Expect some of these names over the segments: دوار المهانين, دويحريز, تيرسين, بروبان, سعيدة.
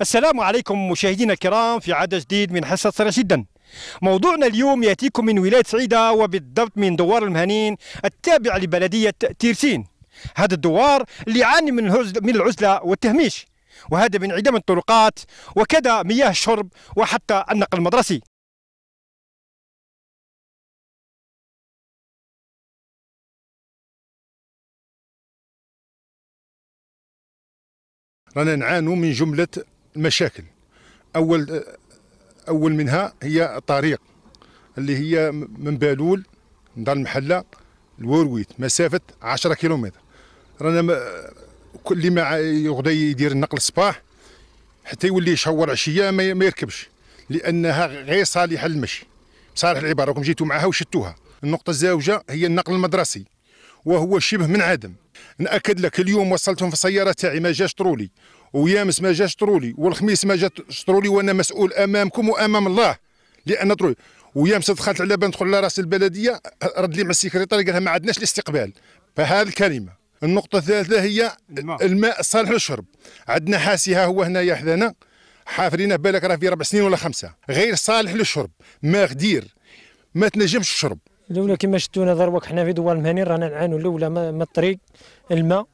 السلام عليكم مشاهدينا الكرام في عدد جديد من حصة صريح جدا. موضوعنا اليوم يأتيكم من ولاية سعيدة وبالضبط من دوار المهانين التابع لبلدية تيرسين. هذا الدوار اللي يعاني من العزلة والتهميش، وهذا من انعدام الطرقات وكذا مياه الشرب وحتى النقل المدرسي. رانا نعانوا من جملة المشاكل. أول منها هي الطريق اللي هي من بالول دار المحلة الورويت مسافة 10 كيلومتر. رانا اللي ما يغدا يدير النقل الصباح حتى يولي يشهور عشية ما يركبش، لأنها غير صالحة للمشي بصالح العبارة. راكم جيتوا معها وشتوها. النقطة الزاوجة هي النقل المدرسي وهو شبه منعدم. نأكد لك اليوم وصلتهم في السيارة تاعي ما جاش طرولي، ويامس ما جاش طرولي، والخميس ما جاش طرولي، وانا مسؤول امامكم وامام الله لان طرولي. ويامس دخلت على بال ندخل على راس البلديه، رد لي مع السكرتير قالها ما عندناش الاستقبال. فهذه الكلمه. النقطه الثالثه هي الماء الصالح للشرب. عندنا حاسي ها هو هنايا حدانا حافرينه، بالك راه في 4 سنين ولا 5، غير صالح للشرب، ما غدير ما تنجمش تشرب. الاولى كما شتونا دروك حنا في دوار المهانين رانا نعانوا الاولى من الطريق، الماء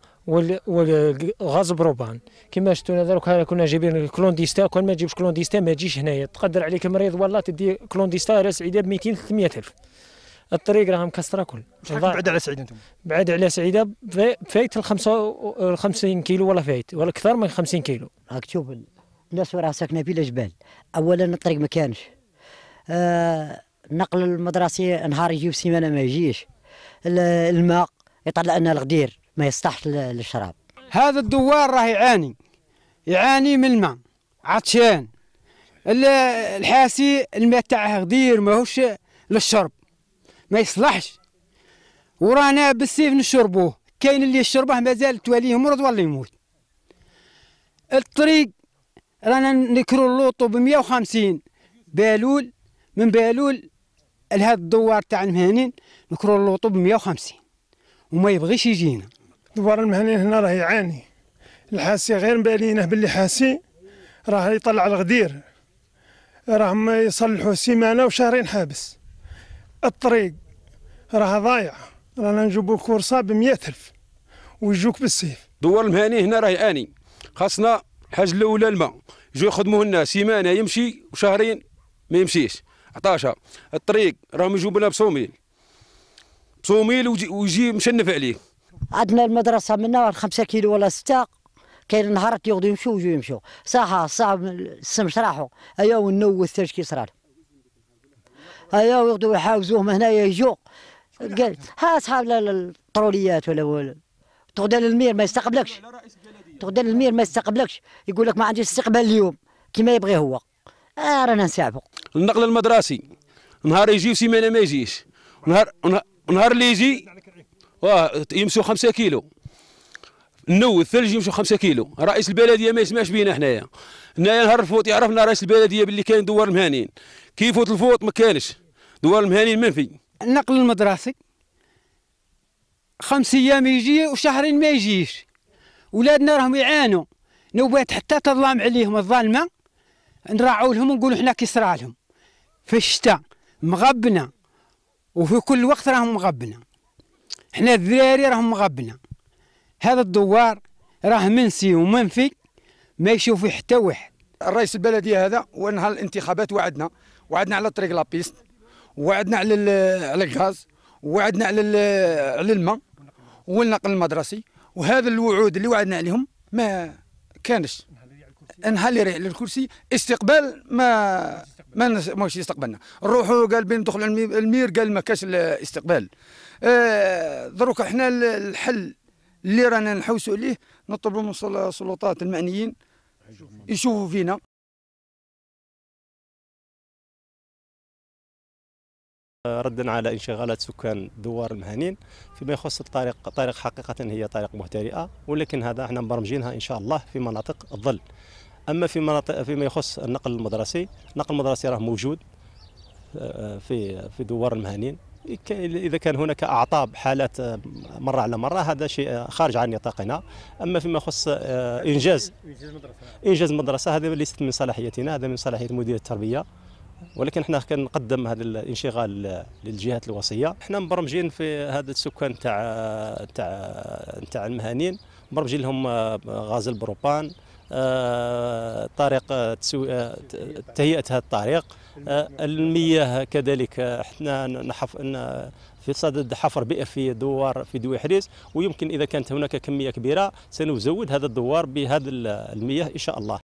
والغاز بروبان. كما شتونا دروك كنا جايبين كلونديستا، كون ما تجيبش كلونديستا ما تجيش هنايا. تقدر عليك مريض والله تدي كلونديستا على سعيده ب 200 300000. الطريق راه مكسره كل. بعد على سعيده انتم؟ بعد على سعيده فايت ال 50 كيلو ولا فايت ولا اكثر من 50 كيلو. راك تشوف الناس راه ساكنه في الجبال. اولا الطريق ما كانش. النقل المدرسي نهار يجي وسيمانه ما يجيش. الماء يطلع لنا الغدير ما يصلحش للشراب. هذا الدوار راه يعاني من الماء، عطشان. الحاسي الماء تاعه غدير ماهوش للشرب، ما يصلحش. ورانا بالسيف نشربوه، كاين اللي يشربه مازال تواليه مرض ولا يموت. الطريق رانا نكرو اللوطو ب 150 بالول، من بالول لهذا الدوار تاع المهانين نكرو اللوطو ب 150 وما يبغيش يجينا. دوار المهانين هنا راه يعاني. الحاسي غير مبالينه باللي حاسي راه يطلع الغدير، راهم يصلحوا سيمانه وشهرين حابس. الطريق راه ضايع، رانا نجيبوا كورسه ب 100000 ويجوك بالسيف. دوار المهانين هنا راه يعاني. خاصنا الحاجه الاولى الماء، يجوا يخدموا لنا سيمانه يمشي وشهرين ما يمشيش. 11 الطريق راهم يجيبوا لنا بصوميل ويجي مشنف عليه. عندنا المدرسه منا 5 كيلو ولا 6، كاين نهار يغدو يمشوا ويجوا يمشوا صعب السمش راحوا ايا والنو والثلج كي صرا ايا يغدو يحاوزوهم هنايا يجوا. قال ها اصحاب الطروليات ولا تغدا للمير ما يستقبلكش، تغدا للمير ما يستقبلكش، يقول لك ما عنديش استقبال اليوم كما يبغي هو. رانا نساعدو. النقل المدرسي نهار يجي وسيمانه ما يجيش. نهار اللي يجي يمشوا 5 كيلو. النو الثلج يمشوا 5 كيلو. رئيس البلديه ما يسمعش بينا حنايا. هنايا نهار الفوت يعرفنا رئيس البلديه باللي كاين دوار المهانين. كي يفوت الفوت ما كانش دوار المهانين منفي. النقل المدرسي 5 ايام يجي وشهرين ما يجيش. ولادنا راهم يعانوا نوبات حتى تظلم عليهم الظلمه. نراعوا لهم ونقولوا حنا كيصرا لهم في الشتاء مغبنا، وفي كل وقت راهم مغبنا، حنا الذراري راهم مغبنا. هذا الدوار راه منسي ومنفي ما يشوف حتى واحد. الرئيس البلديه هذا ونهار الانتخابات وعدنا على طريق لابيست، وعدنا على الغاز، وعدنا على الماء والنقل المدرسي. وهذا الوعود اللي وعدنا عليهم ما كانش. نهار اللي على الكرسي استقبال ماهوش يستقبلنا. نروحوا قال بين ندخلوا المير قال ما كاش الاستقبال. دروك حنا الحل اللي رانا نحوسوا عليه نطلبوا من السلطات المعنيين يشوفوا فينا. ردا على انشغالات سكان دوار المهانين فيما يخص الطريق، طريق حقيقة هي طريق مهترئة، ولكن هذا احنا مبرمجينها إن شاء الله في مناطق الظل. أما فيما يخص النقل المدرسي، النقل المدرسي راه موجود في دوار المهانين، إذا كان هناك أعطاب حالات مرة على مرة هذا شيء خارج عن نطاقنا. أما فيما يخص إنجاز مدرسة هذا ليست من صلاحيتنا، هذا من صلاحية مدير التربية، ولكن احنا كنقدم هذا الانشغال للجهات الوصيه. احنا مبرمجين في هذا السكان تاع المهانين، مبرمجين لهم غاز البروبان، طريق تهيئه هذا الطريق، المياه كذلك. احنا في صدد حفر بئر في دوار في دويحريز، ويمكن اذا كانت هناك كميه كبيره سنزود هذا الدوار بهذه المياه ان شاء الله.